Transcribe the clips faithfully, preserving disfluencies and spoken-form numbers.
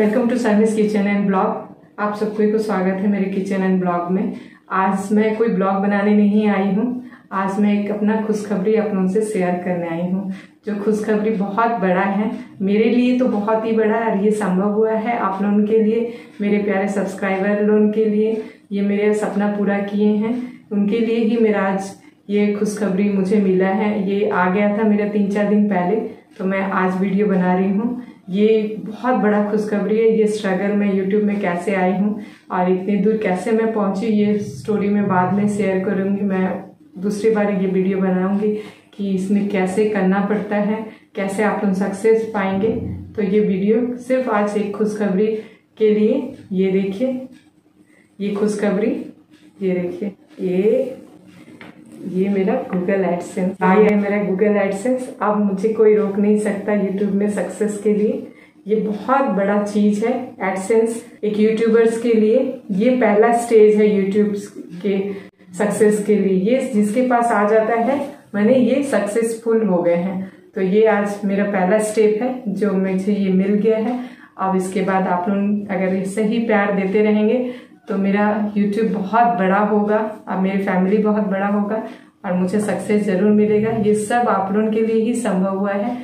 Welcome to Sharmi's kitchen and blog. आप सबको को स्वागत है मेरे किचन एंड ब्लॉग में। आज मैं कोई ब्लॉग बनाने नहीं आई हूँ, आज मैं एक अपना खुशखबरी अपनों से शेयर करने आई हूँ, जो खुशखबरी बहुत बड़ा है, मेरे लिए तो बहुत ही बड़ा है और ये संभव हुआ है आप लोगों के लिए, मेरे प्यारे सब्सक्राइबर लोगों के लिए। ये मेरे सपना पूरा किए हैं, उनके लिए ही मेरा आज ये खुशखबरी मुझे मिला है। ये आ गया था मेरा तीन चार दिन पहले, तो मैं आज वीडियो बना रही हूँ। ये बहुत बड़ा खुशखबरी है। ये स्ट्रगल में यूट्यूब में कैसे आई हूँ और इतनी दूर कैसे मैं पहुँची, ये स्टोरी में बाद में शेयर करूँगी। मैं दूसरी बार ये वीडियो बनाऊँगी कि इसमें कैसे करना पड़ता है, कैसे आप लोग सक्सेस पाएंगे। तो ये वीडियो सिर्फ आज एक खुशखबरी के लिए। ये देखिए ये खुशखबरी, ये देखिए ये ये मेरा गूगल एडसेंस भाई है, मेरा गूगल एडसेंस। अब मुझे कोई रोक नहीं सकता यूट्यूब में सक्सेस के लिए। ये बहुत बड़ा चीज है एडसेंस एक यूट्यूबर्स के लिए। ये पहला स्टेज है यूट्यूब के सक्सेस के लिए। ये जिसके पास आ जाता है मैंने ये सक्सेसफुल हो गए हैं। तो ये आज मेरा पहला स्टेप है जो मुझे ये मिल गया है। अब इसके बाद आप लोग अगर इससे ही प्यार देते रहेंगे तो मेरा YouTube बहुत बड़ा होगा और मेरी फैमिली बहुत बड़ा होगा और मुझे सक्सेस जरूर मिलेगा। ये सब आप लोगों के लिए ही संभव हुआ है।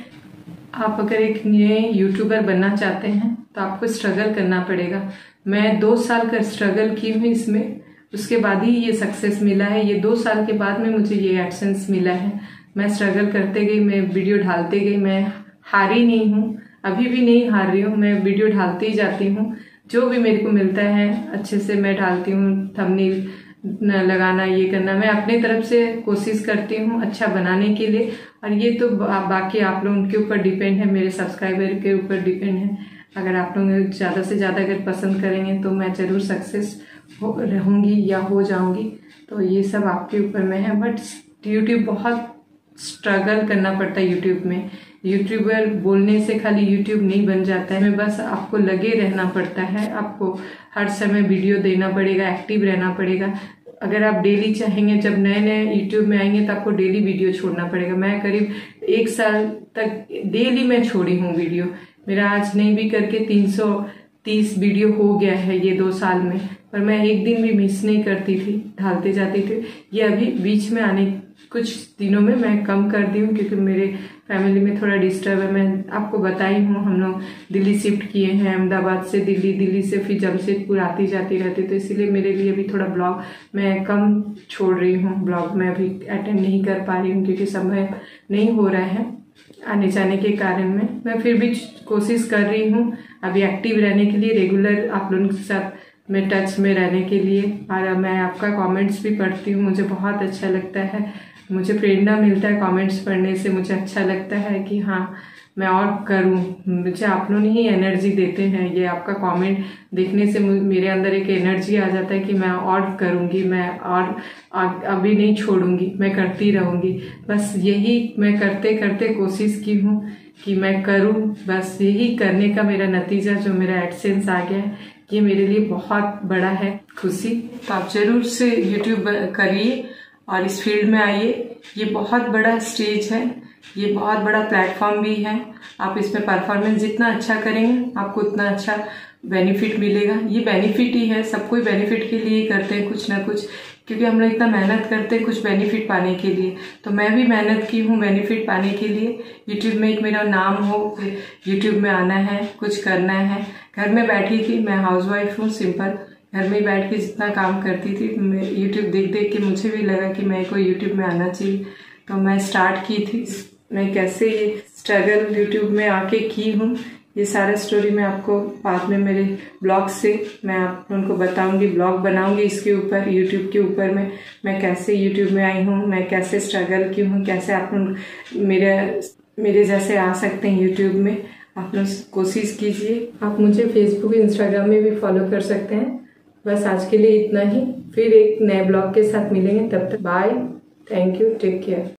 आप अगर एक नए यूट्यूबर बनना चाहते हैं तो आपको स्ट्रगल करना पड़ेगा। मैं दो साल का स्ट्रगल की हूँ इसमें, उसके बाद ही ये सक्सेस मिला है। ये दो साल के बाद में मुझे ये एडसेंस मिला है। मैं स्ट्रगल करते गई, मैं वीडियो डालते गई, मैं हारी नहीं हूँ, अभी भी नहीं हार रही हूँ। मैं वीडियो डालती ही जाती हूँ, जो भी मेरे को मिलता है अच्छे से मैं डालती हूँ। थंबनेल लगाना ये करना मैं अपने तरफ से कोशिश करती हूँ अच्छा बनाने के लिए। और ये तो बा, बाकी आप लोग उनके ऊपर डिपेंड है, मेरे सब्सक्राइबर के ऊपर डिपेंड है। अगर आप लोग ज़्यादा से ज़्यादा अगर पसंद करेंगे तो मैं ज़रूर सक्सेस हो रहूँगी या हो जाऊँगी। तो ये सब आपके ऊपर में है। बट यूट्यूब बहुत स्ट्रगल करना पड़ता है। यूट्यूब में यूट्यूबर बोलने से खाली यूट्यूब नहीं बन जाता है, बस आपको लगे रहना पड़ता है। आपको हर समय वीडियो देना पड़ेगा, एक्टिव रहना पड़ेगा। अगर आप डेली चाहेंगे, जब नए नए यूट्यूब में आएंगे तो आपको डेली वीडियो छोड़ना पड़ेगा। मैं करीब एक साल तक डेली मैं छोड़ी हूँ वीडियो। मेरा आज नहीं भी करके तीन सौ तीस वीडियो हो गया है ये दो साल में, पर मैं एक दिन भी मिस नहीं करती थी, ढालते जाती थी। ये अभी बीच में आने कुछ दिनों में मैं कम कर दी हूँ क्योंकि मेरे फैमिली में थोड़ा डिस्टर्ब है। मैं आपको बताई हूँ, हम लोग दिल्ली शिफ्ट किए हैं, अहमदाबाद से दिल्ली, दिल्ली से फिर जमशेदपुर आती जाती रहती, तो इसीलिए मेरे लिए भी थोड़ा ब्लॉग मैं कम छोड़ रही हूँ। ब्लॉग मैं अभी अटेंड नहीं कर पा रही हूँ क्योंकि समय नहीं हो रहा है आने जाने के कारण। में मैं फिर भी कोशिश कर रही हूँ अभी एक्टिव रहने के लिए, रेगुलर आप लोगों के साथ मैं टच में रहने के लिए। और मैं आपका कमेंट्स भी पढ़ती हूँ, मुझे बहुत अच्छा लगता है, मुझे प्रेरणा मिलता है कमेंट्स पढ़ने से। मुझे अच्छा लगता है कि हाँ मैं और करूँ, मुझे आप लोग ही एनर्जी देते हैं। ये आपका कमेंट देखने से मेरे अंदर एक एनर्जी आ जाता है कि मैं और करूँगी, मैं और अभी नहीं छोड़ूंगी, मैं करती रहूँगी। बस यही मैं करते करते कोशिश की हूँ कि मैं करूँ, बस यही करने का मेरा नतीजा जो मेरा एडसेंस आ गया है, ये मेरे लिए बहुत बड़ा है खुशी। तो आप जरूर से यूट्यूब करिए और इस फील्ड में आइए। ये बहुत बड़ा स्टेज है, ये बहुत बड़ा प्लेटफॉर्म भी है। आप इसमें परफॉर्मेंस जितना अच्छा करेंगे आपको उतना अच्छा बेनिफिट मिलेगा। ये बेनिफिट ही है, सब कोई बेनिफिट के लिए ही करते हैं कुछ ना कुछ, क्योंकि हम लोग इतना मेहनत करते हैं कुछ बेनिफिट पाने के लिए। तो मैं भी मेहनत की हूँ बेनिफिट पाने के लिए। यूट्यूब में एक मेरा नाम हो, यूट्यूब में आना है, कुछ करना है। घर में बैठी थी, मैं हाउसवाइफ हूँ, सिंपल घर में बैठ के जितना काम करती थी। यूट्यूब देख देख के मुझे भी लगा कि मैं को यूट्यूब में आना चाहिए, तो मैं स्टार्ट की थी। मैं कैसे ये स्ट्रगल यूट्यूब में आके की हूँ, ये सारा स्टोरी मैं आपको बाद में मेरे ब्लॉग से मैं आप उनको बताऊंगी। ब्लॉग बनाऊंगी इसके ऊपर, यूट्यूब के ऊपर में मैं कैसे यूट्यूब में आई हूँ, मैं कैसे स्ट्रगल की हूँ, कैसे आप मेरे मेरे जैसे आ सकते हैं यूट्यूब में। आप लोग कोशिश कीजिए। आप मुझे फेसबुक इंस्टाग्राम में भी फॉलो कर सकते हैं। बस आज के लिए इतना ही, फिर एक नए ब्लॉग के साथ मिलेंगे। तब तक bye, thank you, take care.